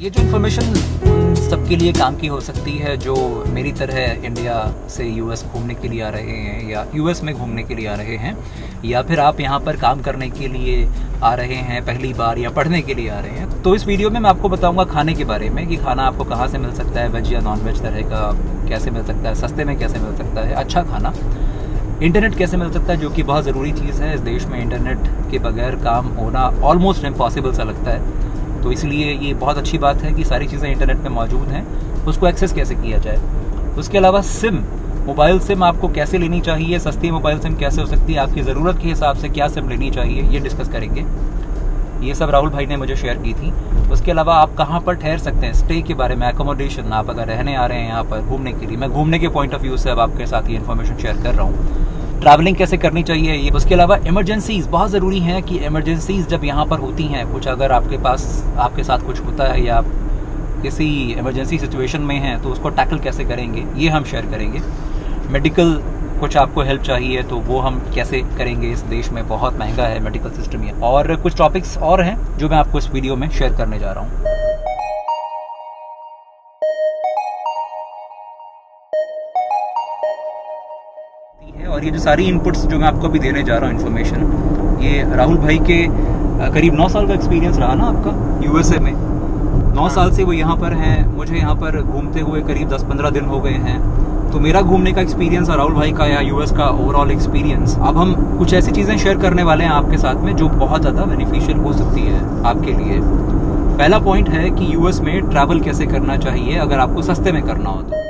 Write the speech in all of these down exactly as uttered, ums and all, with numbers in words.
ये जो इन्फॉर्मेशन सबके लिए काम की हो सकती है जो मेरी तरह इंडिया से यूएस घूमने के लिए आ रहे हैं या यूएस में घूमने के लिए आ रहे हैं, या फिर आप यहाँ पर काम करने के लिए आ रहे हैं पहली बार या पढ़ने के लिए आ रहे हैं। तो इस वीडियो में मैं आपको बताऊँगा खाने के बारे में कि खाना आपको कहाँ से मिल सकता है, वेज या नॉन वेज तरह का कैसे मिल सकता है, सस्ते में कैसे मिल सकता है, अच्छा खाना, इंटरनेट कैसे मिल सकता है जो कि बहुत ज़रूरी चीज़ है। इस देश में इंटरनेट के बगैर काम होना ऑलमोस्ट इम्पॉसिबल सा लगता है, तो इसलिए ये बहुत अच्छी बात है कि सारी चीज़ें इंटरनेट में मौजूद हैं, उसको एक्सेस कैसे किया जाए। उसके अलावा सिम, मोबाइल सिम आपको कैसे लेनी चाहिए, सस्ती मोबाइल सिम कैसे हो सकती है, आपकी ज़रूरत के हिसाब से क्या सिम लेनी चाहिए, ये डिस्कस करेंगे। ये सब राहुल भाई ने मुझे शेयर की थी। उसके अलावा आप कहाँ पर ठहर सकते हैं, स्टे के बारे में, एकोमोडेशन, आप अगर रहने आ रहे हैं यहाँ पर घूमने के लिए, मैं घूमने के पॉइंट ऑफ व्यू से अब आपके साथ ये इन्फॉर्मेशन शेयर कर रहा हूँ, ट्रैवलिंग कैसे करनी चाहिए ये। उसके अलावा इमरजेंसीज़ बहुत ज़रूरी हैं कि इमरजेंसीज़ जब यहाँ पर होती हैं, कुछ अगर आपके पास आपके साथ कुछ होता है या आप किसी इमरजेंसी सिचुएशन में हैं तो उसको टैकल कैसे करेंगे ये हम शेयर करेंगे। मेडिकल कुछ आपको हेल्प चाहिए तो वो हम कैसे करेंगे, इस देश में बहुत महंगा है मेडिकल सिस्टम ये, और कुछ टॉपिक्स और हैं जो मैं आपको इस वीडियो में शेयर करने जा रहा हूँ। और ये जो सारी इनपुट्स जो मैं आपको भी देने जा रहा हूँ इन्फॉर्मेशन, ये राहुल भाई के करीब नौ साल का एक्सपीरियंस रहा ना आपका यूएसए में, नौ साल से वो यहाँ पर हैं, मुझे यहाँ पर घूमते हुए करीब दस पंद्रह दिन हो गए हैं। तो मेरा घूमने का एक्सपीरियंस और राहुल भाई का या यूएस का ओवरऑल एक्सपीरियंस, अब हम कुछ ऐसी चीज़ें शेयर करने वाले हैं आपके साथ में जो बहुत ज़्यादा बेनिफिशियल हो सकती है आपके लिए। पहला पॉइंट है कि यूएस में ट्रैवल कैसे करना चाहिए अगर आपको सस्ते में करना हो तो।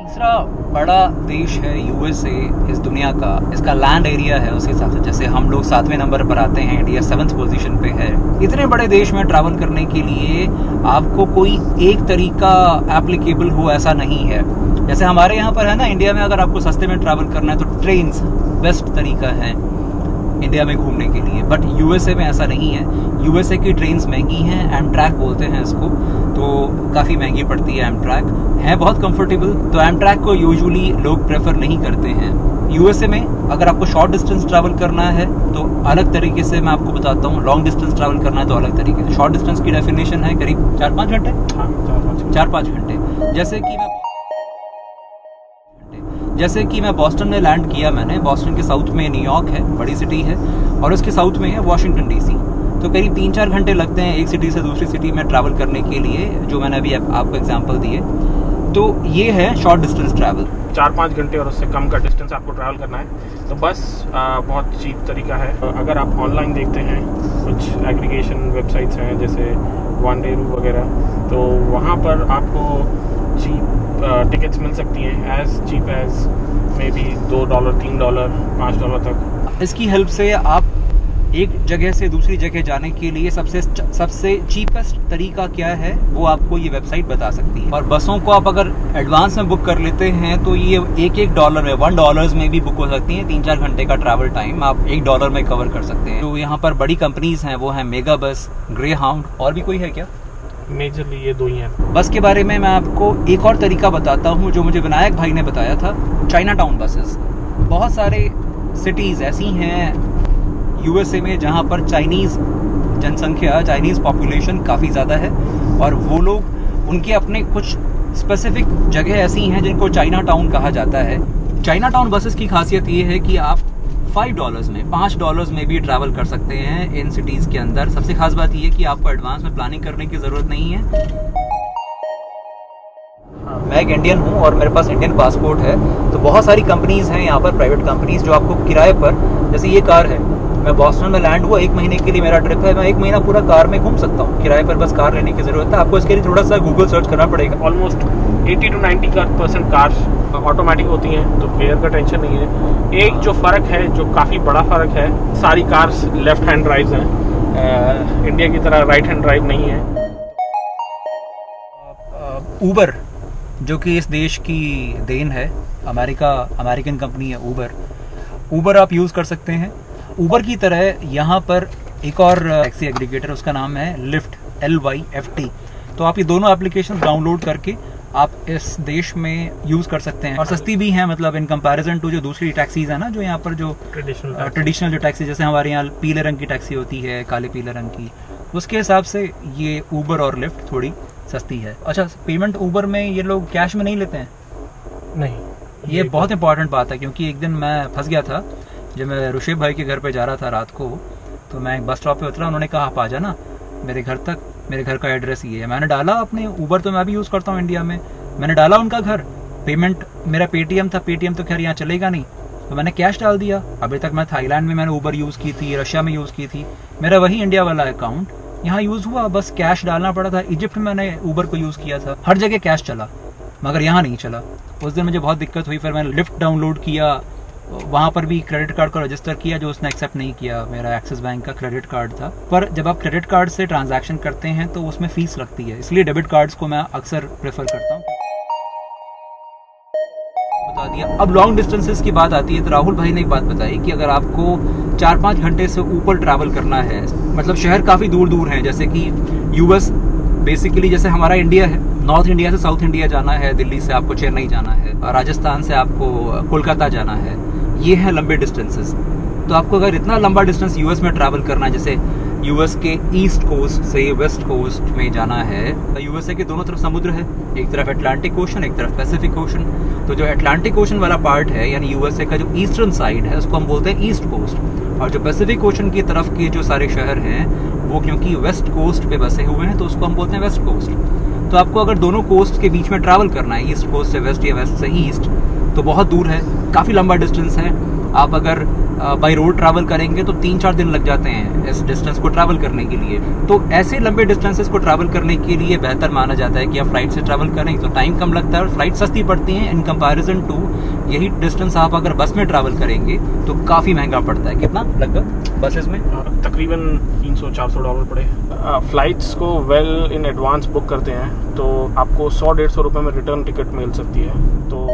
तीसरा बड़ा देश है यूएसए इस दुनिया का, इसका लैंड एरिया है उस हिसाब से जैसे हम लोग सातवें नंबर पर आते हैं, इंडिया सेवन्थ पोजीशन पे है। इतने बड़े देश में ट्रैवल करने के लिए आपको कोई एक तरीका एप्लीकेबल हो ऐसा नहीं है। जैसे हमारे यहाँ पर है ना इंडिया में, अगर आपको सस्ते में ट्रैवल करना है तो ट्रेन बेस्ट तरीका है इंडिया में घूमने के लिए, बट यूएसए में ऐसा नहीं है। यूएसए की ट्रेन्स महंगी हैं, एम ट्रैक बोलते हैं इसको, तो काफ़ी महंगी पड़ती है एम ट्रैक, है बहुत कंफर्टेबल, तो एम ट्रैक को यूजुअली लोग प्रेफर नहीं करते हैं। यूएसए में अगर आपको शॉर्ट डिस्टेंस ट्रैवल करना है तो अलग तरीके से मैं आपको बताता हूँ, लॉन्ग डिस्टेंस ट्रैवल करना है तो अलग तरीके से। शॉर्ट डिस्टेंस की डेफिनेशन है करीब चार पाँच घंटे चार पाँच घंटे जैसे कि मैं जैसे कि मैं बॉस्टन में लैंड किया मैंने, बॉस्टन के साउथ में न्यूयॉर्क है, बड़ी सिटी है, और उसके साउथ में है वाशिंगटन डीसी, तो करीब तीन चार घंटे लगते हैं एक सिटी से दूसरी सिटी में ट्रैवल करने के लिए, जो मैंने अभी आप, आपको एग्जांपल दिए। तो ये है शॉर्ट डिस्टेंस ट्रैवल, चार पाँच घंटे और उससे कम का डिस्टेंस आपको ट्रैवल करना है तो बस आ, बहुत चीप तरीका है। अगर आप ऑनलाइन देखते हैं कुछ एग्रीगेशन वेबसाइट्स हैं जैसे वन डे रू वगैरह, तो वहाँ पर आपको चीप टिकट्स मिल सकती हैं, as cheap as may be दो डॉलर तीन डॉलर पाँच डॉलर तक। इसकी हेल्प से आप एक जगह से दूसरी जगह जाने के लिए सबसे सबसे चीपेस्ट तरीका क्या है वो आपको ये वेबसाइट बता सकती है। और बसों को आप अगर एडवांस में बुक कर लेते हैं तो ये एक एक डॉलर में वन डॉलर्स में भी बुक हो सकती है, तीन चार घंटे का ट्रैवल टाइम आप एक डॉलर में कवर कर सकते हैं। तो यहाँ पर बड़ी कंपनीज हैं, वो है मेगा बस, ग्रे हाउंड, और भी कोई है क्या? मेजरली ये दो ही हैं। बस के बारे में मैं आपको एक और तरीका बताता हूँ जो मुझे विनायक भाई ने बताया था, चाइना टाउन बसेस। बहुत सारे सिटीज़ ऐसी हैं यूएसए में जहाँ पर चाइनीज़ जनसंख्या, चाइनीज़ पॉपुलेशन काफ़ी ज़्यादा है, और वो लोग उनके अपने कुछ स्पेसिफिक जगह ऐसी हैं जिनको चाइना टाउन कहा जाता है। चाइना टाउन बसेस की खासियत ये है कि आप फाइव डॉलर्स में पाँच डॉलर्स में भी ट्रैवल कर सकते हैं इन सिटीज़ के अंदर। सबसे खास बात ये है कि आपको एडवांस में प्लानिंग करने की ज़रूरत नहीं है। मैं एक इंडियन हूँ और मेरे पास इंडियन पासपोर्ट है, तो बहुत सारी कंपनीज़ हैं यहाँ पर, प्राइवेट कंपनीज़ जो आपको किराए पर, जैसे ये कार है, मैं बॉस्टन में लैंड हुआ, एक महीने के लिए मेरा ट्रिप है, मैं एक महीना पूरा कार में घूम सकता हूँ, किराए पर बस कार लेने की जरूरत है। आपको इसके लिए थोड़ा सा गूगल सर्च करना पड़ेगा। ऑलमोस्ट अस्सी टू नब्बे का परसेंट कार्स ऑटोमेटिक होती हैं, तो फेयर का टेंशन नहीं है। एक जो फ़र्क है, जो काफ़ी बड़ा फ़र्क है, सारी कार्स लेफ्ट हैंड ड्राइव्स हैं, इंडिया की तरह राइट हैंड ड्राइव नहीं है। ऊबर जो कि इस देश की देन है, अमेरिका अमेरिकन कंपनी है ऊबर, ऊबर आप यूज़ कर सकते हैं। ऊबर की तरह यहाँ पर एक और टैक्सी एग्रीगेटर, उसका नाम है Lyft, L Y F T, तो आप ये दोनों एप्लीकेशन डाउनलोड करके आप इस देश में यूज कर सकते हैं और सस्ती भी है, मतलब इन कंपैरिजन टू जो दूसरी टैक्सीज है ना, जो यहाँ पर जो ट्रेडिशनल ट्रेडिशनल जो टैक्सी, जैसे हमारे यहाँ पीले रंग की टैक्सी होती है, काले पीले रंग की, उसके हिसाब से ये उबर और लिफ्ट थोड़ी सस्ती है। अच्छा, पेमेंट उबर में ये लोग कैश में नहीं लेते हैं? नहीं, ये बहुत इंपॉर्टेंट बात है, क्योंकि एक दिन मैं फंस गया था जब मैं ऋषभ भाई के घर पे जा रहा था रात को, तो मैं एक बस स्टॉप पे उतरा, उन्होंने कहा आप आ जाना मेरे घर तक, मेरे घर का एड्रेस ये है। मैंने डाला अपने ऊबर, तो मैं भी यूज़ करता हूँ इंडिया में, मैंने डाला उनका घर, पेमेंट मेरा पेटीएम था, पेटीएम तो खैर यहाँ चलेगा नहीं, तो मैंने कैश डाल दिया। अभी तक मैं थाईलैंड में मैंने ऊबर यूज़ की थी, रशिया में यूज़ की थी, मेरा वही इंडिया वाला अकाउंट यहाँ यूज़ हुआ, बस कैश डालना पड़ा था। इजिप्ट में मैंने ऊबर को यूज़ किया था, हर जगह कैश चला, मगर यहाँ नहीं चला। उस दिन मुझे बहुत दिक्कत हुई, फिर मैंने लिफ्ट डाउनलोड किया, वहाँ पर भी क्रेडिट कार्ड का रजिस्टर किया जो उसने एक्सेप्ट नहीं किया, मेरा एक्सिस बैंक का क्रेडिट कार्ड था। पर जब आप क्रेडिट कार्ड से ट्रांजैक्शन करते हैं तो उसमें फीस लगती है, इसलिए डेबिट कार्ड्स को मैं अक्सर प्रेफर करता हूँ। बता दिया। अब लॉन्ग डिस्टेंसेस की बात आती है, तो राहुल भाई ने एक बात बताई कि अगर आपको चार पाँच घंटे से ऊपर ट्रैवल करना है, मतलब शहर काफ़ी दूर दूर हैं, जैसे कि यूएस बेसिकली, जैसे हमारा इंडिया है, नॉर्थ इंडिया से साउथ इंडिया जाना है, दिल्ली से आपको चेन्नई जाना है, राजस्थान से आपको कोलकाता जाना है, ये है लंबे डिस्टेंसेस। तो आपको अगर इतना लंबा डिस्टेंस यूएस में ट्रैवल करना है, जैसे यूएस के ईस्ट कोस्ट से वेस्ट कोस्ट में जाना है, तो यूएसए के दोनों तरफ समुद्र है, एक तरफ अटलांटिक ओशन, एक तरफ पैसिफिक ओशन। तो जो अटलांटिक ओशन वाला पार्ट है, यानी यूएसए का जो ईस्टर्न साइड है, उसको हम बोलते हैं ईस्ट कोस्ट, और जो पैसिफिक ओशन की तरफ के जो सारे शहर हैं वो क्योंकि वेस्ट कोस्ट पे बसे हुए हैं, तो उसको हम बोलते हैं वेस्ट कोस्ट। तो आपको अगर दोनों कोस्ट के बीच में ट्रैवल करना है, ईस्ट कोस्ट से वेस्ट या वेस्ट से ईस्ट, तो बहुत दूर है, काफ़ी लंबा डिस्टेंस है। आप अगर बाई रोड ट्रैवल करेंगे तो तीन चार दिन लग जाते हैं इस डिस्टेंस को ट्रैवल करने के लिए। तो ऐसे लंबे डिस्टेंसेस को ट्रैवल करने के लिए बेहतर माना जाता है कि आप फ्लाइट से ट्रैवल करें, तो टाइम कम लगता है और फ्लाइट सस्ती पड़ती हैं इन कंपैरिजन टू यही डिस्टेंस आप अगर बस में ट्रैवल करेंगे तो काफ़ी महंगा पड़ता है। कितना लगभग बसेस में? तकरीबन तीन सौ चार सौ डॉलर पड़े। फ्लाइट्स को वेल इन एडवांस बुक करते हैं तो आपको सौ डेढ़ सौ रुपये में रिटर्न टिकट मिल सकती है। तो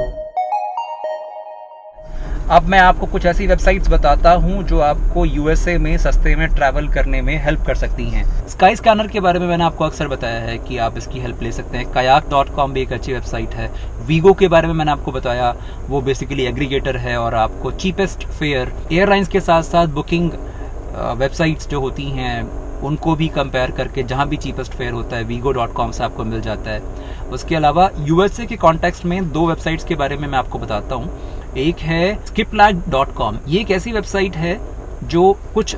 अब मैं आपको कुछ ऐसी वेबसाइट्स बताता हूं जो आपको यूएसए में सस्ते में ट्रैवल करने में हेल्प कर सकती हैं। स्काई स्कैनर के बारे में मैंने आपको अक्सर बताया है कि आप इसकी हेल्प ले सकते हैं। कायाक डॉट कॉम भी एक अच्छी वेबसाइट है। वीगो के बारे में मैंने आपको बताया, वो बेसिकली एग्रीगेटर है और आपको चीपेस्ट फेयर, एयरलाइंस के साथ साथ बुकिंग वेबसाइट्स जो होती हैं उनको भी कंपेयर करके जहाँ भी चीपेस्ट फेयर होता है वीगो डॉट कॉम से आपको मिल जाता है। उसके अलावा यूएसए के कॉन्टेक्स्ट में दो वेबसाइट्स के बारे में मैं आपको बताता हूँ। एक है स्किपलैग्ड डॉट कॉम, ये एक ऐसी वेबसाइट है जो कुछ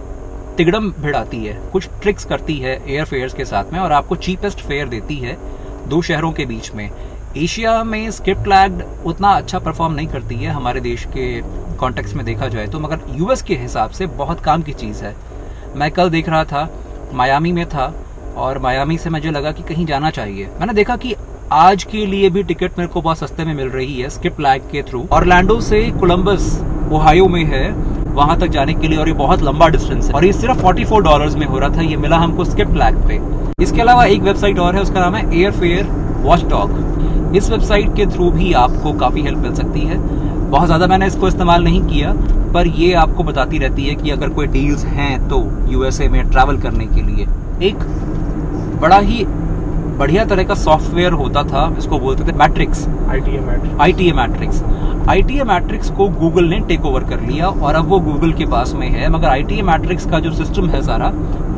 तिगड़म भिड़ाती है, कुछ ट्रिक्स करती है एयर फेयर्स के साथ में और आपको चीपेस्ट फेयर देती है दो शहरों के बीच में। एशिया में स्किपलैग्ड उतना अच्छा परफॉर्म नहीं करती है हमारे देश के कॉन्टेक्स्ट में देखा जाए तो, मगर यूएस के हिसाब से बहुत काम की चीज़ है। मैं कल देख रहा था, मायामी में था और मायामी से मुझे लगा कि कहीं जाना चाहिए, मैंने देखा कि आज के लिए भी टिकट मेरे को बहुत सस्ते में मिल रही है स्किपलैग के थ्रू। ऑरलैंडो से कोलंबस ओहायो में है वहां तक जाने के लिए, और ये बहुत लंबा डिस्टेंस है और ये सिर्फ चौवालीस डॉलर्स में हो रहा था, ये मिला हमको स्किपलैग पे। इसके अलावा एक वेबसाइट और है, उसका नाम है एयरफेयर वॉचडॉग। इस वेबसाइट के थ्रू भी आपको काफ़ी हेल्प मिल सकती है। बहुत ज़्यादा मैंने इसको इस्तेमाल नहीं किया, पर ये आपको बताती रहती है कि अगर कोई डील्स हैं तो यूएसए में ट्रैवल करने के लिए। एक बड़ा ही बढ़िया तरह का सॉफ्टवेयर होता था, इसको बोलते थे Matrix, I T A Matrix. I T A Matrix को गूगल ने टेक ओवर कर लिया और अब वो गूगल के पास में है, मगर आई टी ए मैट्रिक्स का जो सिस्टम है सारा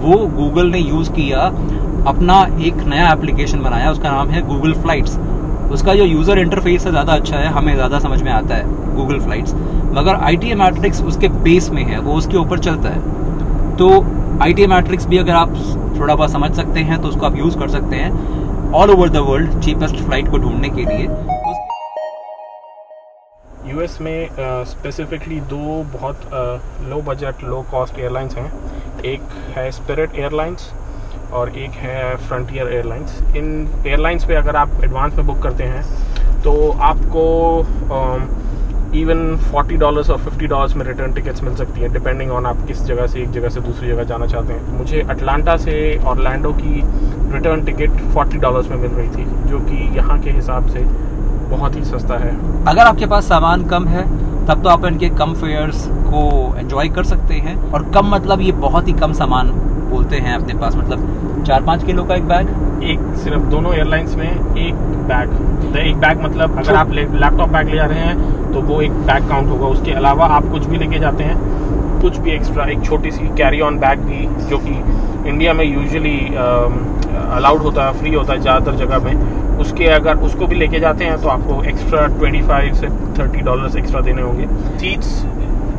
वो गूगल ने यूज़ किया, अपना एक नया एप्लीकेशन बनाया, उसका नाम है गूगल फ्लाइट्स। उसका जो यूज़र इंटरफेस है ज़्यादा अच्छा है, हमें ज़्यादा समझ में आता है गूगल फ्लाइट्स, मगर आई टी ए मैट्रिक्स उसके बेस में है, वो उसके ऊपर चलता है। तो आई टी ए मैट्रिक्स भी अगर आप थोड़ा बहुत समझ सकते हैं तो उसको आप यूज़ कर सकते हैं all over the world cheapest flight को ढूंढने के लिए। यूएस में स्पेसिफिकली uh, दो बहुत low budget low cost airlines हैं, एक है स्पिरिट एयरलाइंस और एक है फ्रंटियर एयरलाइंस। इन एयरलाइंस पे अगर आप एडवांस में बुक करते हैं तो आपको इवन uh, चालीस डॉलर्स और पचास डॉलर्स में रिटर्न टिकट्स मिल सकती हैं, डिपेंडिंग ऑन आप किस जगह से एक जगह से दूसरी जगह जाना चाहते हैं। मुझे अटलांटा से ऑरलैंडो की रिटर्न टिकट चालीस डॉलर्स में मिल रही थी, जो कि यहाँ के हिसाब से बहुत ही सस्ता है। अगर आपके पास सामान कम है तब तो आप इनके कम फेयर्स को एंजॉय कर सकते हैं, और कम मतलब ये बहुत ही कम सामान बोलते हैं अपने पास, मतलब चार पाँच किलो का एक बैग, एक सिर्फ दोनों एयरलाइंस में एक बैग, एक बैग मतलब अगर आप लैपटॉप बैग ले जा रहे हैं तो वो एक बैग काउंट होगा। उसके अलावा आप कुछ भी लेके जाते हैं, कुछ भी एक्स्ट्रा, एक छोटी सी कैरी ऑन बैग भी, जो कि इंडिया में यूजुअली अलाउड होता है, फ्री होता है ज़्यादातर जगह में, उसके अगर उसको भी लेके जाते हैं तो आपको एक्स्ट्रा ट्वेंटी फाइव से थर्टी डॉलर्स एक्स्ट्रा देने होंगे। सीट्स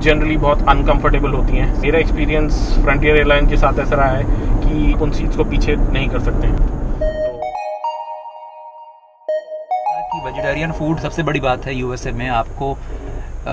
जनरली बहुत अनकंफर्टेबल होती हैं। मेरा एक्सपीरियंस फ्रंटियर एयरलाइन के साथ ऐसा रहा है कि उन सीट्स को पीछे नहीं कर सकते हैं। कि वेजिटेरियन फूड सबसे बड़ी बात है यूएसए में, आपको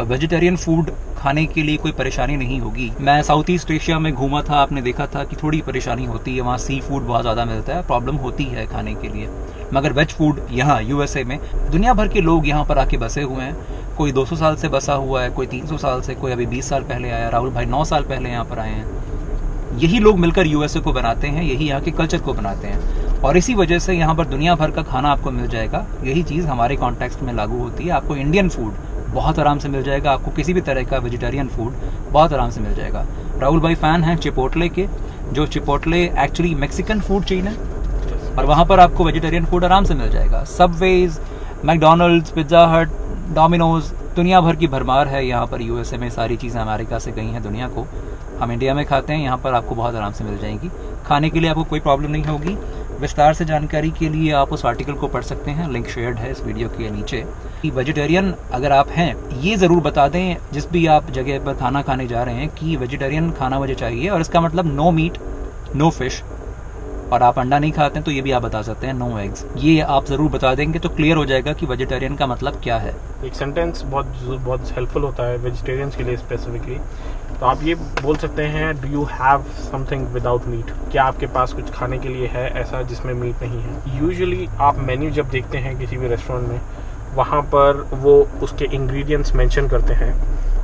वेजिटेरियन फूड खाने के लिए कोई परेशानी नहीं होगी। मैं साउथ ईस्ट एशिया में घूमा था, आपने देखा था कि थोड़ी परेशानी होती है, वहाँ सी फूड बहुत ज़्यादा मिलता है, प्रॉब्लम होती है खाने के लिए, मगर वेज फूड यहाँ यूएसए में, दुनिया भर के लोग यहाँ पर आके बसे हुए हैं। कोई दो सौ साल से बसा हुआ है, कोई तीन सौ साल से, कोई अभी बीस साल पहले आया, राहुल भाई नौ साल पहले यहाँ पर आए हैं। यही लोग मिलकर यूएसए को बनाते हैं, यही यहाँ के कल्चर को बनाते हैं, और इसी वजह से यहाँ पर दुनिया भर का खाना आपको मिल जाएगा। यही चीज़ हमारे कॉन्टेक्स्ट में लागू होती है। आपको इंडियन फूड बहुत आराम से मिल जाएगा, आपको किसी भी तरह का वेजिटेरियन फूड बहुत आराम से मिल जाएगा। राहुल भाई फ़ैन हैं चिपोटले के, जो Chipotle actually Mexican food chain है, और वहाँ पर आपको वेजिटेरियन फूड आराम से मिल जाएगा। Subways, McDonald's, pizza Hut, Domino's, दुनिया भर की भरमार है यहाँ पर यूएसए में। सारी चीज़ें अमेरिका से गई हैं दुनिया को, हम इंडिया में खाते हैं, यहाँ पर आपको बहुत आराम से मिल जाएंगी। खाने के लिए आपको कोई प्रॉब्लम नहीं होगी। विस्तार से जानकारी के लिए आप उस आर्टिकल को पढ़ सकते हैं, लिंक शेयर्ड है इस वीडियो के नीचे। कि वेजिटेरियन अगर आप हैं, ये ज़रूर बता दें जिस भी आप जगह पर खाना खाने जा रहे हैं कि वेजिटेरियन खाना मुझे चाहिए, और इसका मतलब नो मीट, नो फिश, और आप अंडा नहीं खाते हैं तो ये भी आप बता सकते हैं, नो एग्स। ये आप ज़रूर बता देंगे तो क्लियर हो जाएगा कि वेजिटेरियन का मतलब क्या है। एक सेंटेंस बहुत बहुत हेल्पफुल होता है वेजिटेरियंस के लिए स्पेसिफिकली। तो आप ये बोल सकते हैं, do you have something without meat, क्या आपके पास कुछ खाने के लिए है ऐसा जिसमें मीट नहीं है। यूजुअली आप मेन्यू जब देखते हैं किसी भी रेस्टोरेंट में, वहाँ पर वो उसके इंग्रेडिएंट्स मेंशन करते हैं,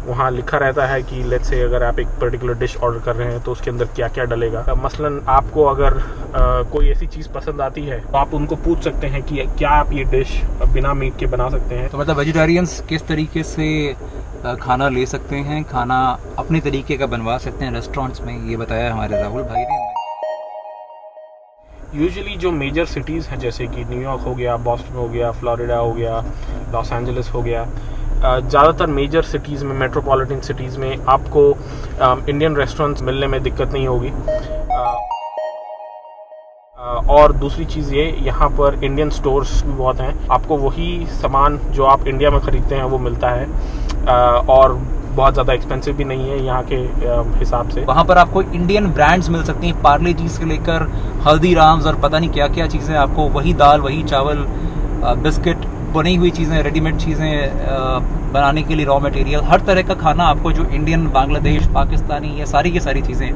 वहाँ लिखा रहता है कि लेट्स से अगर आप एक पर्टिकुलर डिश ऑर्डर कर रहे हैं तो उसके अंदर क्या क्या डलेगा। मसलन आपको अगर आ, कोई ऐसी चीज़ पसंद आती है तो आप उनको पूछ सकते हैं कि क्या आप ये डिश बिना मीट के बना सकते हैं। तो मतलब वेजिटेरियंस किस तरीके से खाना ले सकते हैं, खाना अपने तरीके का बनवा सकते हैं रेस्टोरेंट्स में, ये बताया हमारे राहुल भाई ने। यूजुअली जो मेजर सिटीज़ हैं जैसे कि न्यूयॉर्क हो गया, बॉस्टन हो गया, फ्लोरिडा हो गया, लॉस एंजलिस हो गया, ज़्यादातर मेजर सिटीज़ में, मेट्रोपॉलिटन सिटीज़ में आपको इंडियन रेस्टोरेंट्स मिलने में दिक्कत नहीं होगी। और दूसरी चीज़ ये, यहाँ पर इंडियन स्टोर्स भी बहुत हैं, आपको वही सामान जो आप इंडिया में ख़रीदते हैं वो मिलता है, और बहुत ज़्यादा एक्सपेंसिव भी नहीं है यहाँ के हिसाब से। वहाँ पर आपको इंडियन ब्रांड्स मिल सकती हैं, पार्ले जी से लेकर हल्दीराम्स और पता नहीं क्या क्या चीज़ें, आपको वही दाल, वही चावल, बिस्किट, बनी हुई चीज़ें, रेडीमेड चीज़ें, बनाने के लिए रॉ मटेरियल, हर तरह का खाना आपको जो इंडियन, बांग्लादेश, पाकिस्तानी, ये सारी की सारी चीज़ें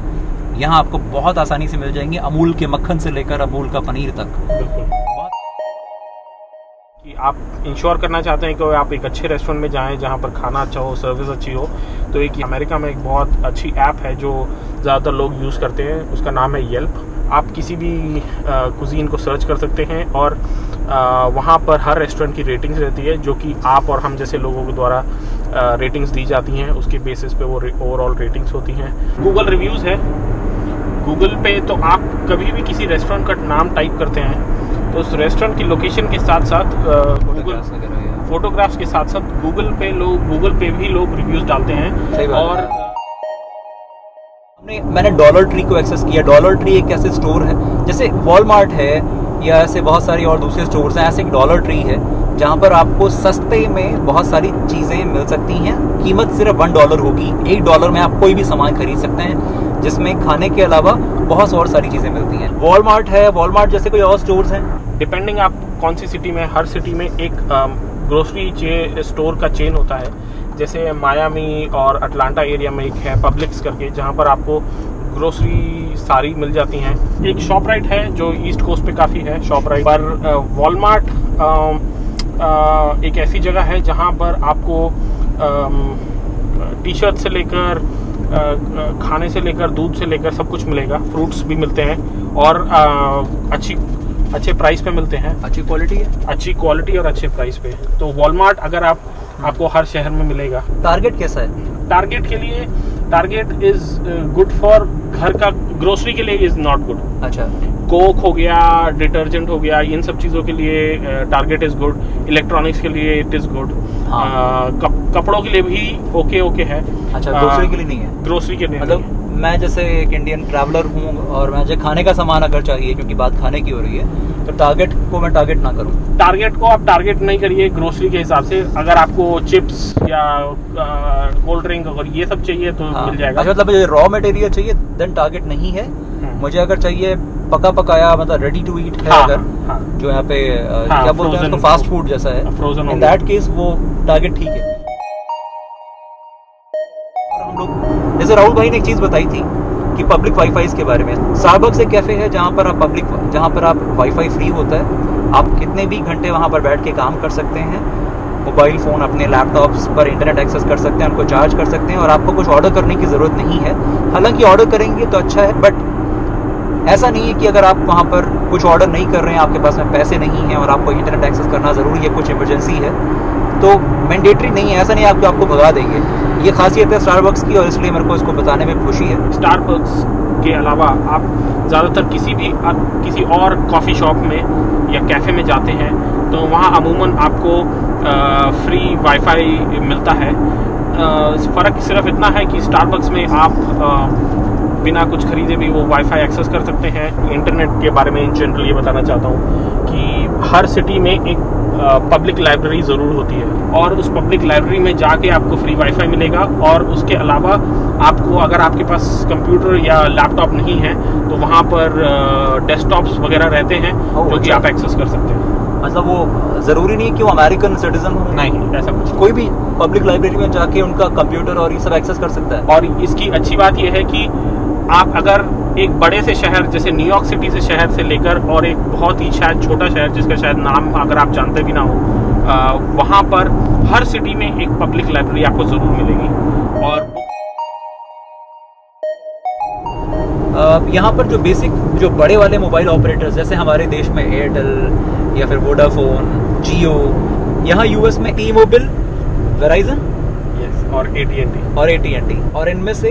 यहाँ आपको बहुत आसानी से मिल जाएंगी, अमूल के मक्खन से लेकर अमूल का पनीर तक। बिल्कुल, कि आप इंश्योर करना चाहते हैं कि आप एक अच्छे रेस्टोरेंट में जाएं जहाँ पर खाना अच्छा हो, सर्विस अच्छी हो, तो एक अमेरिका में एक बहुत अच्छी ऐप है जो ज़्यादातर लोग यूज़ करते हैं, उसका नाम है येल्प। आप किसी भी कुजीन को सर्च कर सकते हैं, और आ, वहाँ पर हर रेस्टोरेंट की रेटिंग्स रहती है, जो कि आप और हम जैसे लोगों के द्वारा रेटिंग्स दी जाती हैं, उसके बेसिस पे वो ओवरऑल रेटिंग्स होती हैं। गूगल रिव्यूज़ है गूगल पे, तो आप कभी भी किसी रेस्टोरेंट का नाम टाइप करते हैं तो उस रेस्टोरेंट की लोकेशन के साथ साथ गूगल फोटोग्राफ्स के साथ साथ गूगल पे लोग गूगल पे भी लोग रिव्यूज़ डालते हैं। और मैंने डॉलर ट्री को एक्सेस किया। डॉलर ट्री एक ऐसे स्टोर है, जैसे वॉलमार्ट है या ऐसे बहुत सारे और दूसरे स्टोर्स हैं, ऐसे एक डॉलर ट्री है जहाँ पर आपको सस्ते में बहुत सारी चीज़ें मिल सकती हैं। कीमत सिर्फ वन डॉलर होगी, एक डॉलर में आप कोई भी सामान खरीद सकते हैं, जिसमें खाने के अलावा बहुत और सारी चीज़ें मिलती हैं। वॉलमार्ट है, वॉलमार्ट जैसे कोई और स्टोर्स हैं। डिपेंडिंग आप कौन सी सिटी में, हर सिटी में एक ग्रोसरी स्टोर का चेन होता है। जैसे मायामी और अटलांटा एरिया में एक है पब्लिक्स करके, जहाँ पर आपको ग्रोसरी सारी मिल जाती हैं। एक शॉप राइट है जो ईस्ट कोस्ट पे काफ़ी है शॉप राइट, पर वॉलमार्ट एक ऐसी जगह है जहाँ पर आपको टी शर्ट से लेकर खाने से लेकर दूध से लेकर सब कुछ मिलेगा, फ्रूट्स भी मिलते हैं, और आ, अच्छी अच्छे प्राइस पे मिलते हैं, अच्छी क्वालिटी है, अच्छी क्वालिटी और अच्छे प्राइस पे। तो वॉलमार्ट अगर आप आपको हर शहर में मिलेगा। टारगेट कैसा है? टारगेट के लिए टारगेट इज गुड फॉर घर का ग्रोसरी के लिए, इज नॉट गुड. अच्छा, कोक हो गया, डिटर्जेंट हो गया, इन सब चीज़ों के लिए टारगेट इज गुड. इलेक्ट्रॉनिक्स के लिए इट इज गुड. कपड़ों के लिए भी ओके ओके है. अच्छा, ग्रोसरी के लिए नहीं है. ग्रोसरी के लिए मतलब मैं जैसे एक इंडियन ट्रैवलर हूँ और मुझे खाने का सामान अगर चाहिए, क्योंकि बात खाने की हो रही है, तो टारगेट को मैं टारगेट ना करूँ. टारगेट को आप टारगेट नहीं करिए ग्रोसरी के हिसाब से. अगर आपको चिप्स या कोल्ड ड्रिंक और ये सब चाहिए तो हाँ, मिल जाएगा. अच्छा, मतलब मुझे रॉ मटेरियल चाहिए देन टारगेट नहीं है. मुझे अगर चाहिए पका पकाया, मतलब रेडी टू ईट है, हाँ, अगर हाँ, जो यहाँ पे हाँ, क्या बोलते हैं तो फास्ट फूड जैसा है, फ्रोजन, इन दैट केस वो टारगेट ठीक है. हम लोग जैसे राहुल भाई ने एक चीज बताई थी कि पब्लिक वाईफाई के बारे में. स्टारबक्स एक कैफे है जहाँ पर आप पब्लिक जहाँ पर आप वाईफाई फ्री होता है, आप कितने भी घंटे वहाँ पर बैठ के काम कर सकते हैं, मोबाइल फ़ोन, अपने लैपटॉप्स पर इंटरनेट एक्सेस कर सकते हैं, उनको चार्ज कर सकते हैं और आपको कुछ ऑर्डर करने की ज़रूरत नहीं है. हालांकि ऑर्डर करेंगे तो अच्छा है, बट ऐसा नहीं है कि अगर आप वहाँ पर कुछ ऑर्डर नहीं कर रहे हैं, आपके पास में पैसे नहीं हैं और आपको इंटरनेट एक्सेस करना ज़रूरी है, कुछ इमरजेंसी है, तो मैंडेटरी नहीं है. ऐसा नहीं आपको आपको भगा देंगे. ये खासियत है स्टारबक्स की और इसलिए मेरे को इसको बताने में खुशी है. स्टारबक्स के अलावा आप ज़्यादातर किसी भी किसी और कॉफ़ी शॉप में या कैफ़े में जाते हैं तो वहाँ अमूमन आपको फ्री वाईफाई मिलता है. फ़र्क सिर्फ इतना है कि स्टारबक्स में आप आ, बिना कुछ खरीदे भी वो वाईफाई एक्सेस कर सकते हैं. इंटरनेट के बारे में इन जनरल ये बताना चाहता हूँ कि हर सिटी में एक पब्लिक लाइब्रेरी ज़रूर होती है और उस पब्लिक लाइब्रेरी में जाके आपको फ्री वाईफाई मिलेगा. और उसके अलावा आपको अगर आपके पास कंप्यूटर या लैपटॉप नहीं है तो वहाँ पर डेस्कटॉप्स वगैरह रहते हैं जो कि आप एक्सेस कर सकते हैं. मतलब वो ज़रूरी नहीं कि वो अमेरिकन सिटीजन हो, नहीं, ऐसा कुछ. कोई भी पब्लिक लाइब्रेरी में जाके उनका कंप्यूटर और ये सब एक्सेस कर सकता है. और इसकी अच्छी बात यह है कि आप अगर एक बड़े से शहर जैसे न्यूयॉर्क सिटी से शहर से लेकर और एक बहुत ही शायद छोटा शहर जिसका शायद नाम अगर आप जानते भी ना हो, वहाँ पर हर सिटी में एक पब्लिक लाइब्रेरी आपको ज़रूर मिलेगी. और यहाँ पर जो बेसिक जो बड़े वाले मोबाइल ऑपरेटर्स जैसे हमारे देश में एयरटेल या फिर वोडाफोन, जियो, यहाँ यूएस में टी मोबाइल, वेराइजन और ए टी एंड टी और ए टी एंड टी और इनमें से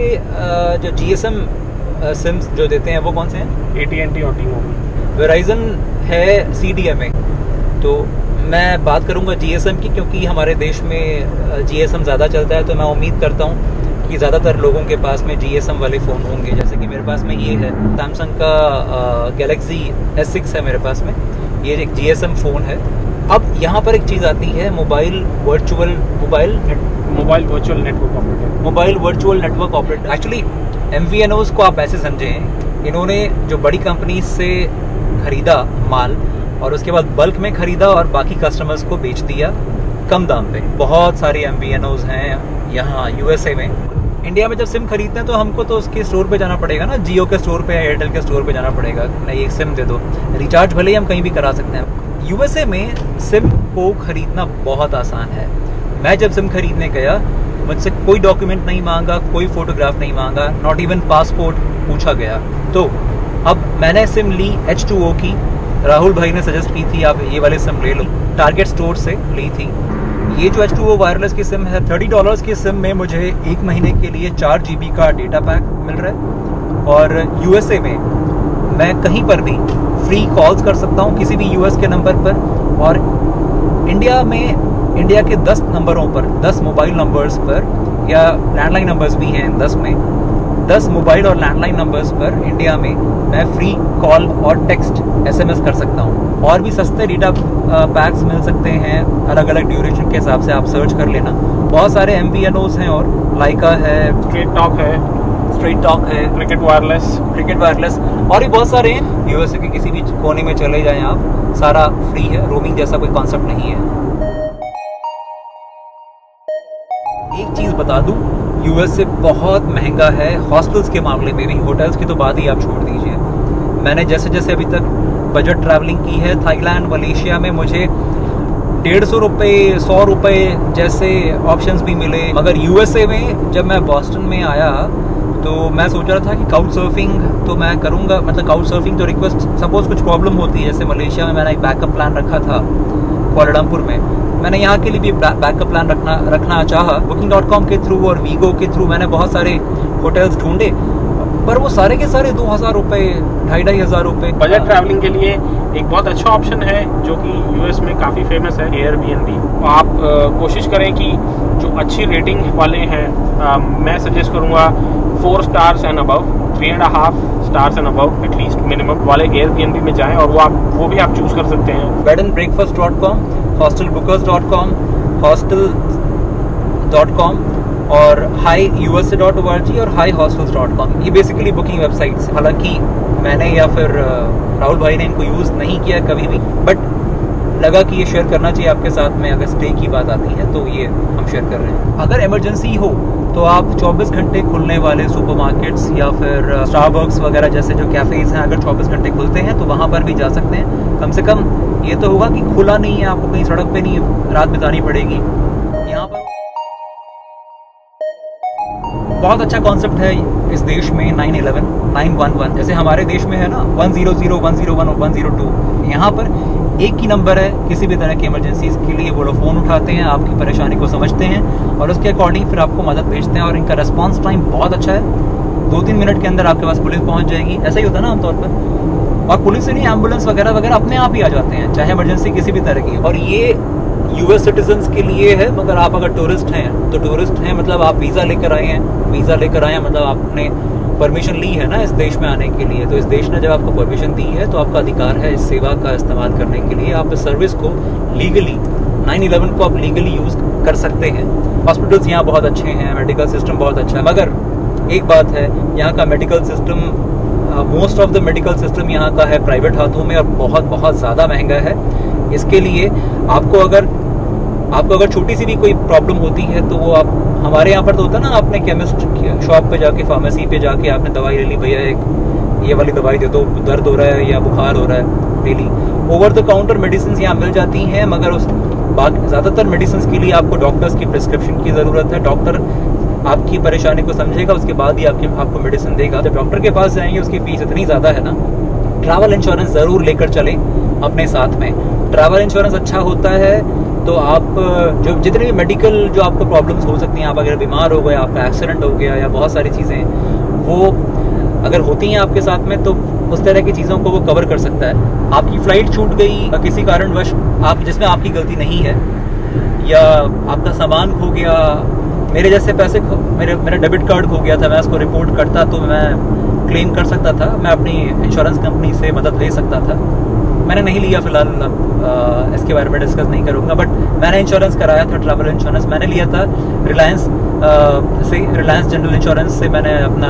जो जीएसएम सिम्स जो देते हैं वो कौन से हैं? ए टी एंड टी और टी मोबाइल. वेराइजन है सी डी एम ए. तो मैं बात करूंगा जीएसएम की क्योंकि हमारे देश में जीएसएम ज़्यादा चलता है, तो मैं उम्मीद करता हूं कि ज़्यादातर लोगों के पास में जीएसएम वाले फ़ोन होंगे. जैसे कि मेरे पास में ये है सैमसंग का गैलेक्सी एस सिक्स है मेरे पास में, ये एक जीएसएम फ़ोन है. अब यहाँ पर एक चीज़ आती है mobile virtual mobile mobile virtual network operator mobile virtual network operator actually M V N O's को आप ऐसे समझें, इन्होंने जो बड़ी कंपनी से ख़रीदा माल और उसके बाद बल्क में ख़रीदा और बाकी कस्टमर्स को बेच दिया कम दाम पे. बहुत सारे एम वी एन ओज़ हैं यहाँ यू एस ए में. इंडिया में जब सिम खरीदते हैं तो हमको तो उसके स्टोर पे जाना पड़ेगा ना, जियो के स्टोर पे या एयरटेल के स्टोर पे जाना पड़ेगा, नहीं एक सिम दे दो. रिचार्ज भले ही हम कहीं भी करा सकते हैं. यू एस ए में सिम को ख़रीदना बहुत आसान है. मैं जब सिम खरीदने गया मुझसे कोई डॉक्यूमेंट नहीं मांगा, कोई फोटोग्राफ नहीं मांगा, नॉट इवन पासपोर्ट पूछा गया. तो अब मैंने सिम ली एच टू ओ की, राहुल भाई ने सजेस्ट की थी आप ये वाले सिम ले लो, टारगेट स्टोर से ली थी. ये जो एच टू ओ वायरलेस की सिम है थर्टी डॉलर्स की सिम में मुझे एक महीने के लिए चार जी बी का डेटा पैक मिल रहा है और यू एस ए में मैं कहीं पर भी फ्री कॉल्स कर सकता हूँ किसी भी यू एस के नंबर पर. और इंडिया में इंडिया के दस नंबरों पर, दस मोबाइल नंबर्स पर या लैंडलाइन नंबर्स भी हैं दस में, दस मोबाइल और लैंडलाइन नंबर्स पर इंडिया में मैं फ्री कॉल और टेक्स्ट एस एम एस कर सकता हूँ. और भी सस्ते डेटा पैक्स मिल सकते हैं अलग अलग ड्यूरेशन के हिसाब से, आप सर्च कर लेना. बहुत सारे एम वी एन ओज़ हैं और लाइका है, स्ट्रेट टॉक है, स्ट्रेट टॉक है, क्रिकेट वायरलेस, क्रिकेट वायरलेस और भी बहुत सारे हैं. यू एस ए के किसी भी कोने में चले जाएँ आप, सारा फ्री है. रोमिंग जैसा कोई कॉन्सेप्ट नहीं है. एक चीज़ बता दूं, यू एस ए बहुत महंगा है हॉस्टल्स के मामले में भी. होटल्स की तो बात ही आप छोड़ दीजिए. मैंने जैसे जैसे अभी तक बजट ट्रैवलिंग की है, थाईलैंड, मलेशिया में मुझे डेढ़ सौ रुपये, सौ रुपये जैसे ऑप्शंस भी मिले. मगर यू एस ए में जब मैं बॉस्टन में आया तो मैं सोच रहा था कि काउच सर्फिंग तो मैं करूँगा, मतलब काउच सर्फिंग तो रिक्वेस्ट, सपोज कुछ प्रॉब्लम होती है, जैसे मलेशिया में मैंने एक बैकअप प्लान रखा था क्वालालंपुर में, मैंने यहाँ के लिए भी बैकअप प्लान रखना रखना चाहा। बुकिंग डॉट कॉम के थ्रू और वीगो के थ्रू मैंने बहुत सारे होटल्स ढूंढे, पर वो सारे के सारे दो हजार रुपए, ढाई ढाई हजार रुपए। बजट ट्रैवलिंग के लिए एक बहुत अच्छा ऑप्शन है जो कि यूएस में काफ़ी फेमस है, एयरबीएनबी। आप आ, कोशिश करें कि जो अच्छी रेटिंग वाले हैं, आ, मैं सजेस्ट करूँगा four stars and above, three and half stars and above at least minimum वाले एयरबीएनबी में जाएं, और वो आप वो भी आप चूज़ कर सकते हैं। Bed and breakfast dot com, hostel bookers dot com, hostel dot com और hi USA dot O R G और हाई हॉस्टल्स डॉट कॉम, ये बेसिकली बुकिंग वेबसाइट्स। हालांकि मैंने या फिर राहुल भाई ने इनको यूज़ नहीं किया कभी भी, बट लगा कि ये शेयर करना चाहिए आपके साथ में। अगर स्टे की बात आती है तो ये हम शेयर कर रहे हैं। अगर इमरजेंसी हो तो आप चौबीस घंटे खुलने वाले सुपरमार्केट्स या फिर स्टारबक्स वगैरह जैसे जो कैफ़ेज़ हैं, अगर चौबीस घंटे खुलते हैं तो वहाँ पर भी जा सकते हैं। कम से कम ये तो होगा कि खुला नहीं है, आपको कहीं सड़क पर नहीं रात बितानी पड़ेगी। यहाँ पर बहुत अच्छा कॉन्सेप्ट है इस देश में, nine eleven, nine one one जैसे हमारे देश में है ना, one zero zero, one zero one और वन जीरो टू। यहाँ पर एक ही नंबर है किसी भी तरह की इमरजेंसीज के लिए। वो लोग फ़ोन उठाते हैं, आपकी परेशानी को समझते हैं और उसके अकॉर्डिंग फिर आपको मदद भेजते हैं, और इनका रिस्पॉन्स टाइम बहुत अच्छा है। दो तीन मिनट के अंदर आपके पास पुलिस पहुँच जाएगी, ऐसा ही होता है ना आमतौर पर। और पुलिस से नहीं, एम्बुलेंस वगैरह वगैरह अपने आप ही आ जाते हैं, चाहे इमरजेंसी किसी भी तरह की। और ये यूएस सिटीजन्स के लिए है, मगर आप अगर टूरिस्ट हैं तो टूरिस्ट हैं मतलब आप वीज़ा लेकर आए हैं, वीज़ा लेकर आए हैं मतलब आपने परमिशन ली है ना इस देश में आने के लिए। तो इस देश ने जब आपको परमिशन दी है तो आपका अधिकार है इस सेवा का इस्तेमाल करने के लिए। आप इस सर्विस को लीगली, नाइन इलेवन को आप लीगली यूज़ कर सकते हैं। हॉस्पिटल्स यहाँ बहुत अच्छे हैं, मेडिकल सिस्टम बहुत अच्छा है, मगर एक बात है, यहाँ का medical system, most of the medical system यहाँ का है प्राइवेट हाथों में और बहुत बहुत ज़्यादा महंगा है। इसके लिए आपको अगर आपको अगर छोटी सी भी कोई प्रॉब्लम होती है तो वो आप, हमारे यहाँ पर तो होता है ना, आपने केमिस्ट शॉप पे जाके, फार्मेसी पे जाके आपने दवाई ले ली, भैया एक ये वाली दवाई दे दो, दर्द हो रहा है या बुखार हो रहा है, ले ली। ओवर द काउंटर मेडिसिन यहाँ मिल जाती हैं, मगर उस बाकी ज़्यादातर मेडिसिन के लिए आपको डॉक्टर्स की प्रिस्क्रिप्शन की ज़रूरत है। डॉक्टर आपकी परेशानी को समझेगा, उसके बाद ही आपके आपको मेडिसिन देगा। जब डॉक्टर के पास जाएंगे उसकी फीस इतनी ज़्यादा है ना। ट्रैवल इंश्योरेंस ज़रूर लेकर चलें अपने साथ में। ट्रैवल इंश्योरेंस अच्छा होता है तो आप जो जितने भी मेडिकल जो आपको प्रॉब्लम्स हो सकती हैं, आप अगर बीमार हो गए, आपका एक्सीडेंट हो गया या बहुत सारी चीज़ें वो अगर होती हैं आपके साथ में, तो उस तरह की चीज़ों को वो कवर कर सकता है। आपकी फ़्लाइट छूट गई किसी कारणवश, आप जिसमें आपकी गलती नहीं है, या आपका सामान खो गया। मेरे जैसे पैसे खो, मेरे मेरा डेबिट कार्ड खो गया था, मैं उसको रिपोर्ट करता तो मैं क्लेम कर सकता था, मैं अपनी इंश्योरेंस कंपनी से मदद ले सकता था। मैंने नहीं लिया फ़िलहाल, इसके बारे में डिस्कस नहीं करूँगा, बट मैंने इंश्योरेंस कराया था, ट्रैवल इंश्योरेंस मैंने लिया था रिलायंस से, रिलायंस जनरल इंश्योरेंस से मैंने अपना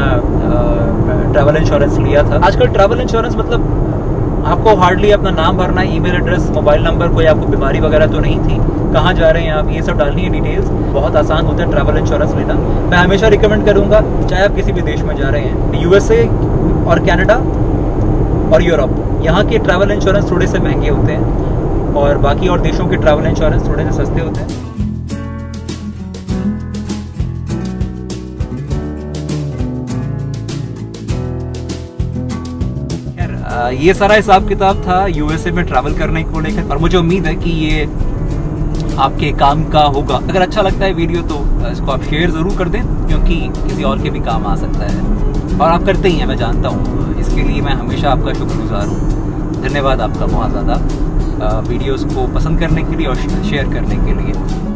ट्रैवल इंश्योरेंस लिया था। आजकल ट्रैवल इंश्योरेंस मतलब आपको हार्डली अपना नाम भरना, ईमेल एड्रेस, मोबाइल नंबर, कोई आपको बीमारी वगैरह तो नहीं थी, कहाँ जा रहे हैं आप, ये सब डालनी है डिटेल्स। बहुत आसान होता है ट्रैवल इंश्योरेंस लेना। मैं हमेशा रिकमेंड करूँगा, चाहे आप किसी भी देश में जा रहे हैं, यूएसए और कनाडा और यूरोप, यहाँ के ट्रैवल इंश्योरेंस थोड़े से महंगे होते हैं और बाकी और देशों के ट्रैवल इंश्योरेंस थोड़े से सस्ते होते हैं। खैर, ये सारा हिसाब किताब था यूएसए में ट्रैवल करने को लेकर, और मुझे उम्मीद है कि ये आपके काम का होगा। अगर अच्छा लगता है वीडियो तो इसको आप शेयर ज़रूर कर दें, क्योंकि किसी और के भी काम आ सकता है, और आप करते ही हैं, मैं जानता हूँ। इसके लिए मैं हमेशा आपका शुक्रगुजार हूँ, धन्यवाद आपका बहुत ज़्यादा, वीडियोस को पसंद करने के लिए और शेयर करने के लिए।